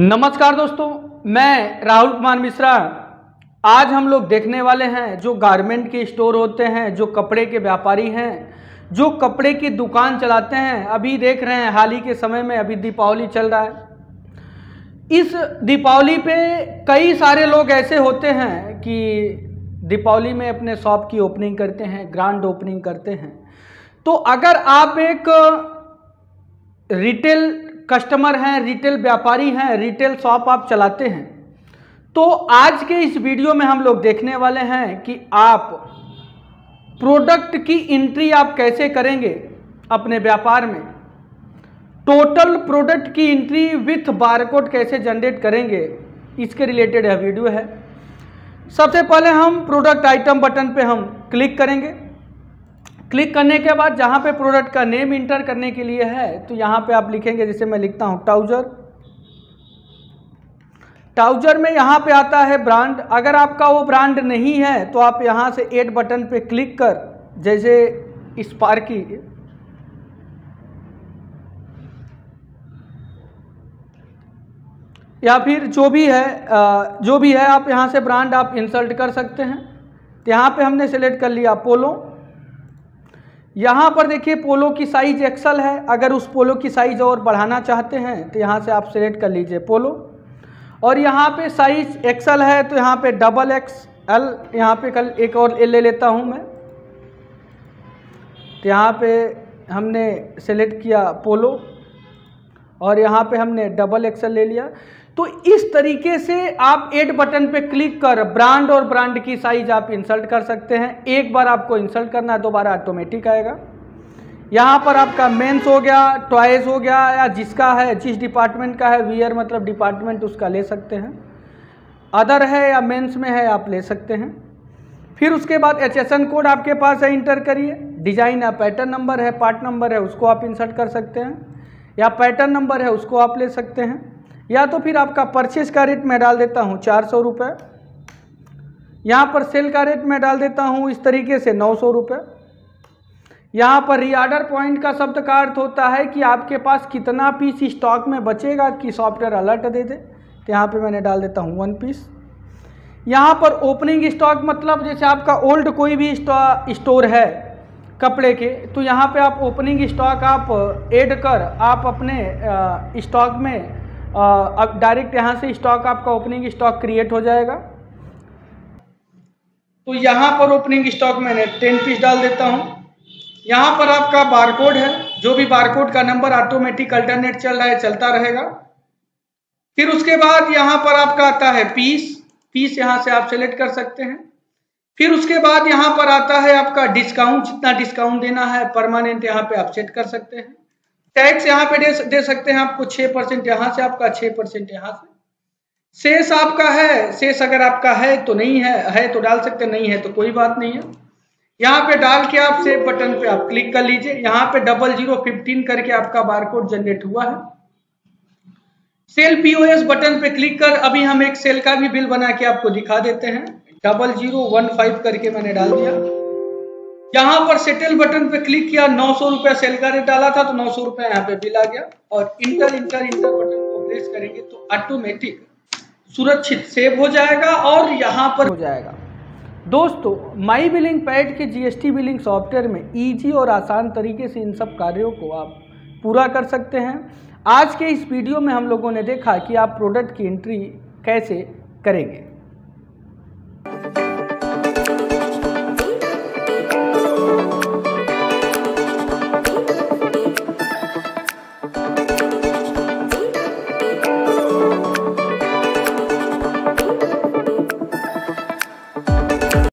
नमस्कार दोस्तों, मैं राहुल कुमार मिश्रा। आज हम लोग देखने वाले हैं जो गारमेंट के स्टोर होते हैं, जो कपड़े के व्यापारी हैं, जो कपड़े की दुकान चलाते हैं। अभी देख रहे हैं हाल ही के समय में, अभी दीपावली चल रहा है। इस दीपावली पे कई सारे लोग ऐसे होते हैं कि दीपावली में अपने शॉप की ओपनिंग करते हैं, ग्रैंड ओपनिंग करते हैं। तो अगर आप एक रिटेल कस्टमर हैं, रिटेल व्यापारी हैं, रिटेल शॉप आप चलाते हैं, तो आज के इस वीडियो में हम लोग देखने वाले हैं कि आप प्रोडक्ट की एंट्री आप कैसे करेंगे अपने व्यापार में। टोटल प्रोडक्ट की एंट्री विथ बारकोड कैसे जनरेट करेंगे, इसके रिलेटेड यह वीडियो है। सबसे पहले हम प्रोडक्ट आइटम बटन पे हम क्लिक करेंगे। क्लिक करने के बाद जहाँ पे प्रोडक्ट का नेम इंटर करने के लिए है, तो यहाँ पे आप लिखेंगे, जैसे मैं लिखता हूँ ट्राउजर। ट्राउजर में यहाँ पे आता है ब्रांड। अगर आपका वो ब्रांड नहीं है तो आप यहाँ से ऐड बटन पे क्लिक कर, जैसे स्पार्क की, या फिर जो भी है आप यहाँ से ब्रांड आप इंसर्ट कर सकते हैं। यहाँ पे हमने सेलेक्ट कर लिया पोलो। यहाँ पर देखिए पोलो की साइज़ एक्सल है। अगर उस पोलो की साइज़ और बढ़ाना चाहते हैं तो यहाँ से आप सेलेक्ट कर लीजिए पोलो, और यहाँ पे साइज़ एक्सल है तो यहाँ पे डबल एक्स एल, यहाँ पे कल एक और एल ले लेता हूँ मैं। तो यहाँ पे हमने सेलेक्ट किया पोलो और यहाँ पे हमने डबल एक्सल ले लिया। तो इस तरीके से आप ऐड बटन पे क्लिक कर ब्रांड और ब्रांड की साइज आप इंसर्ट कर सकते हैं। एक बार आपको इंसर्ट करना है, दोबारा ऑटोमेटिक आएगा। यहाँ पर आपका मेंस हो गया, टॉयज हो गया, या जिसका है, जिस डिपार्टमेंट का है, वियर मतलब डिपार्टमेंट उसका ले सकते हैं। अदर है या मेंस में है आप ले सकते हैं। फिर उसके बाद HSN कोड आपके पास है, इंटर करिए। डिजाइन है, पैटर्न नंबर है, पार्ट नंबर है, उसको आप इंसर्ट कर सकते हैं, या पैटर्न नंबर है उसको आप ले सकते हैं। या तो फिर आपका परचेज का रेट मैं डाल देता हूँ 400 रुपये, यहाँ पर सेल का रेट मैं डाल देता हूँ इस तरीके से 900 रुपये। यहाँ पर रीऑर्डर पॉइंट का शब्द का अर्थ होता है कि आपके पास कितना पीस स्टॉक में बचेगा कि सॉफ्टवेयर अलर्ट दे दे। तो यहाँ पे मैंने डाल देता हूँ 1 पीस। यहाँ पर ओपनिंग स्टॉक मतलब जैसे आपका ओल्ड कोई भी स्टोर है कपड़े के, तो यहाँ पर आप ओपनिंग स्टॉक आप एड कर आप अपने स्टॉक में अब डायरेक्ट यहाँ से स्टॉक आपका ओपनिंग स्टॉक क्रिएट हो जाएगा। तो यहाँ पर ओपनिंग स्टॉक मैंने 10 पीस डाल देता हूँ। यहाँ पर आपका बारकोड है, जो भी बारकोड का नंबर ऑटोमेटिक अल्टरनेट चल रहा है, चलता रहेगा। फिर उसके बाद यहाँ पर आपका आता है पीस, यहाँ से आप सेलेक्ट कर सकते हैं। फिर उसके बाद यहाँ पर आता है आपका डिस्काउंट, जितना डिस्काउंट देना है परमानेंट यहाँ पे आप सेट कर सकते हैं। टैक्स यहाँ पे दे सकते हैं आपको 6% यहाँ से, आपका 6% यहाँ से। शेष आपका है, शेष अगर आपका है तो नहीं है, है तो डाल सकते हैं, नहीं है तो कोई बात नहीं है। यहाँ पे डाल के आप सेव बटन पे आप क्लिक कर लीजिए। यहाँ पे 0015 करके आपका बारकोड जनरेट हुआ है। सेल POS बटन पे क्लिक कर अभी हम एक सेल का भी बिल बना के आपको दिखा देते हैं। 0015 करके मैंने डाल दिया। यहाँ पर सेटल बटन पे क्लिक किया, 900 रुपया सेल का रेट डाला था तो 900 रुपया यहाँ पे बिल आ गया। और इंटर बटन को प्रेस करेंगे तो ऑटोमेटिक सुरक्षित सेव हो जाएगा और यहाँ पर हो जाएगा। दोस्तों, माई बिलिंग पैड के GST बिलिंग सॉफ्टवेयर में ईजी और आसान तरीके से इन सब कार्यों को आप पूरा कर सकते हैं। आज के इस वीडियो में हम लोगों ने देखा कि आप प्रोडक्ट की एंट्री कैसे करेंगे।